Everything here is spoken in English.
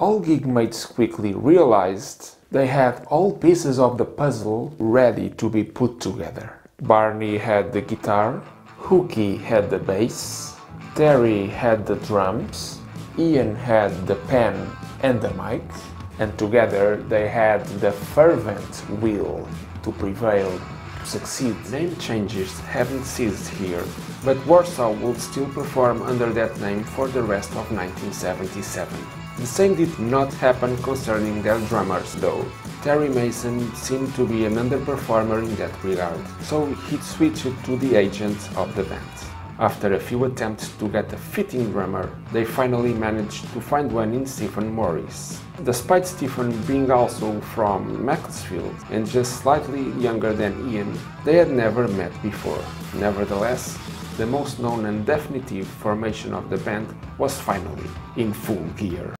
all Gigmates quickly realized they had all pieces of the puzzle ready to be put together. Barney had the guitar, Hooky had the bass, Terry had the drums, Ian had the pen and the mic, and together they had the fervent will to prevail, to succeed. Name changes haven't ceased here, but Warsaw would still perform under that name for the rest of 1977. The same did not happen concerning their drummers, though. Terry Mason seemed to be an underperformer in that regard, so he switched to the agent of the band. After a few attempts to get a fitting drummer, they finally managed to find one in Stephen Morris. Despite Stephen being also from Macclesfield and just slightly younger than Ian, they had never met before. Nevertheless, the most known and definitive formation of the band was finally in full gear.